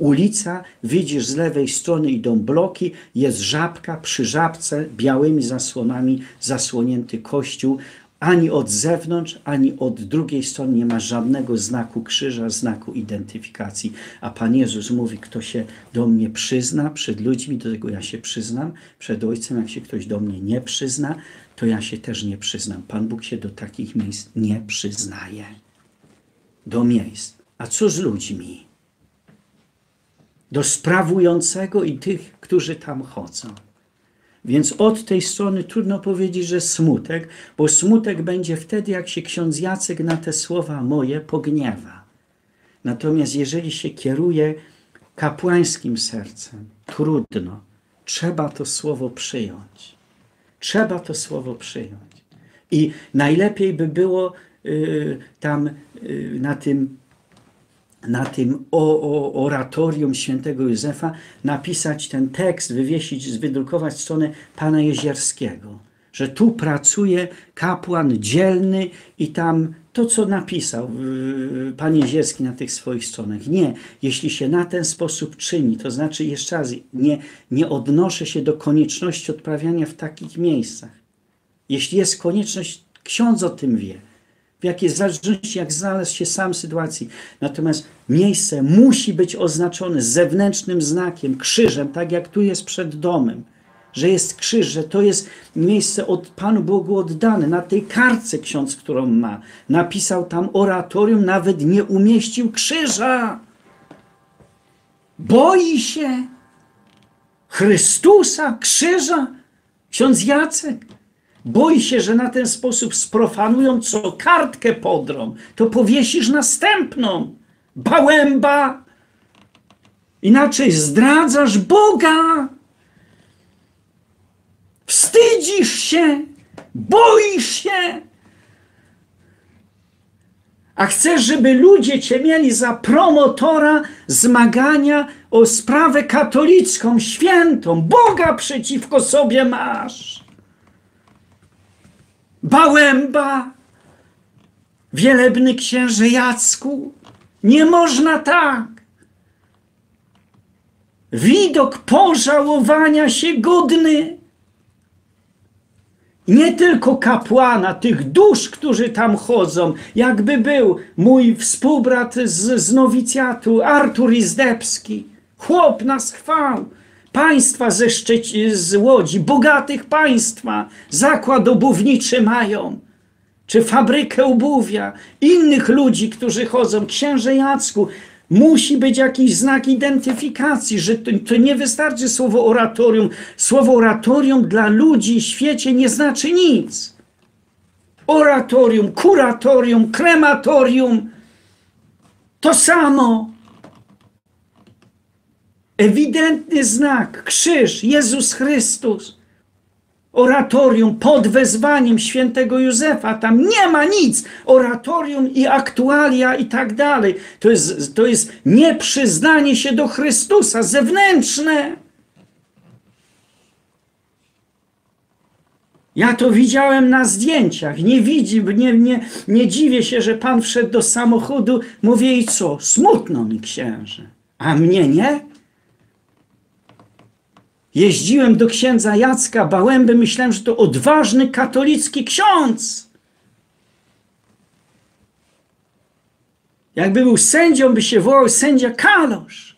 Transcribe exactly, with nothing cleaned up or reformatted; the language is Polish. Ulica, widzisz z lewej strony idą bloki, jest żabka, przy żabce białymi zasłonami zasłonięty kościół. Ani od zewnątrz, ani od drugiej strony nie ma żadnego znaku krzyża, znaku identyfikacji. A Pan Jezus mówi, kto się do mnie przyzna przed ludźmi, do tego ja się przyznam, przed Ojcem, jak się ktoś do mnie nie przyzna, to ja się też nie przyznam. Pan Bóg się do takich miejsc nie przyznaje. Do miejsc. A co z ludźmi? Do sprawującego i tych, którzy tam chodzą. Więc od tej strony trudno powiedzieć, że smutek, bo smutek będzie wtedy, jak się ksiądz Jacek na te słowa moje pogniewa. Natomiast jeżeli się kieruje kapłańskim sercem, trudno. Trzeba to słowo przyjąć. Trzeba to słowo przyjąć. I najlepiej by było yy, tam yy, na tym na tym o, o, Oratorium św. Józefa napisać ten tekst, wywiesić, wydrukować stronę pana Jezierskiego, że tu pracuje kapłan dzielny i tam to, co napisał pan Jezierski na tych swoich stronach. Nie, jeśli się na ten sposób czyni, to znaczy jeszcze raz, nie, nie odnoszę się do konieczności odprawiania w takich miejscach. Jeśli jest konieczność, ksiądz o tym wie. W jakiej zależności, jak znalazł się sam w sytuacji. Natomiast miejsce musi być oznaczone zewnętrznym znakiem, krzyżem, tak jak tu jest przed domem. Że jest krzyż, że to jest miejsce od Panu Bogu oddane. Na tej kartce ksiądz, którą ma, napisał tam oratorium, nawet nie umieścił krzyża. Boi się Chrystusa, krzyża, ksiądz Jacek. Boi się, że na ten sposób sprofanują, co kartkę podrą, to powiesisz następną. Bałemba! Inaczej zdradzasz Boga! Wstydzisz się! Boisz się! A chcesz, żeby ludzie cię mieli za promotora zmagania o sprawę katolicką, świętą. Boga przeciwko sobie masz! Bałemba, wielebny księże Jacku, nie można tak. Widok pożałowania się godny. Nie tylko kapłana, tych dusz, którzy tam chodzą, jakby był mój współbrat z, z nowicjatu, Artur Izdebski, chłop na schwał. Państwa ze Szczeci- z Łodzi, bogatych państwa, zakład obuwniczy mają, czy fabrykę obuwia, innych ludzi, którzy chodzą. Księże Jacku, musi być jakiś znak identyfikacji, że to, to nie wystarczy słowo oratorium. Słowo oratorium dla ludzi w świecie nie znaczy nic. Oratorium, kuratorium, krematorium, to samo. Ewidentny znak, krzyż, Jezus Chrystus, oratorium pod wezwaniem świętego Józefa, tam nie ma nic, oratorium i aktualia i tak dalej. To jest, to jest nieprzyznanie się do Chrystusa, zewnętrzne. Ja to widziałem na zdjęciach, nie, widzi, nie, nie, nie dziwię się, że Pan wszedł do samochodu, mówię i co, smutno mi księże, a mnie nie? Jeździłem do księdza Jacka Bałęby, myślałem, że to odważny katolicki ksiądz. Jakby był sędzią, by się wołał sędzia Kalosz.